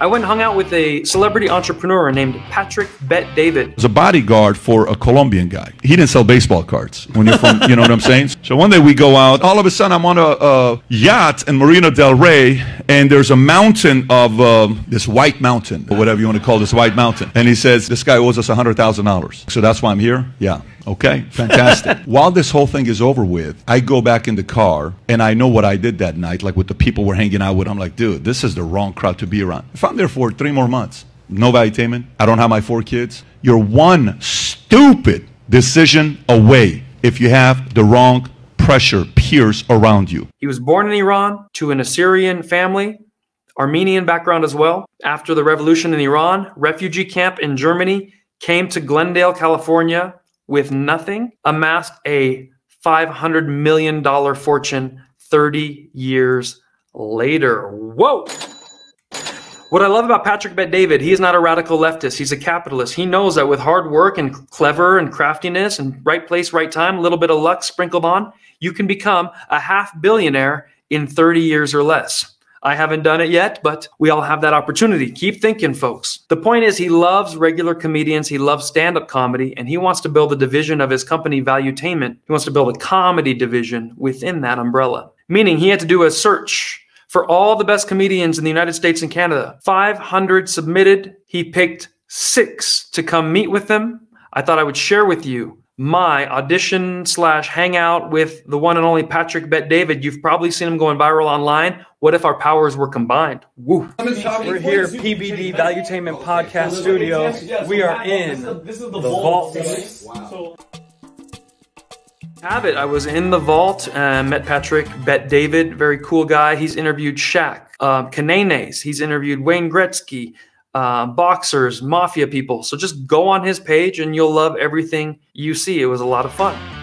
I went and hung out with a celebrity entrepreneur named Patrick Bet-David. He was a bodyguard for a Colombian guy. He didn't sell baseball cards when you're from, you know what I'm saying? So one day we go out, all of a sudden I'm on a yacht in Marina del Rey, and there's a mountain of, this white mountain, or whatever you want to call this white mountain. And he says, this guy owes us $100,000. So that's why I'm here? Yeah. Okay, fantastic. While this whole thing is over with, I go back in the car, and I know what I did that night, like with the people we're hanging out with. I'm like, dude, this is the wrong crowd to be around. If I'm there for 3 more months, no valuetainment, I don't have my 4 kids, you're one stupid decision away if you have the wrong pressure peers around you. He was born in Iran to an Assyrian family, Armenian background as well. After the revolution in Iran, refugee camp in Germany, came to Glendale, California, with nothing, amassed a $500 million fortune 30 years later. Whoa! What I love about Patrick Bet-David, he's not a radical leftist. He's a capitalist. He knows that with hard work and clever and craftiness and right place, right time, a little bit of luck sprinkled on, you can become a half-billionaire in 30 years or less. I haven't done it yet, but we all have that opportunity. Keep thinking, folks. The point is, he loves regular comedians. He loves stand-up comedy, and he wants to build a division of his company, Valuetainment. He wants to build a comedy division within that umbrella, meaning he had to do a search for all the best comedians in the United States and Canada. 500 submitted. He picked 6 to come meet with them. I thought I would share with you my audition / hangout with the one and only Patrick Bet-David. You've probably seen him going viral online. What if our powers were combined? Woo. We're here, PBD Valuetainment Podcast Studio. We are in the vault. Wow. Have it. I was in the vault and met Patrick Bet-David. Very cool guy. He's interviewed Shaq, Cananes. He's interviewed Wayne Gretzky. Boxers, mafia people. So just go on his page and you'll love everything you see. It was a lot of fun.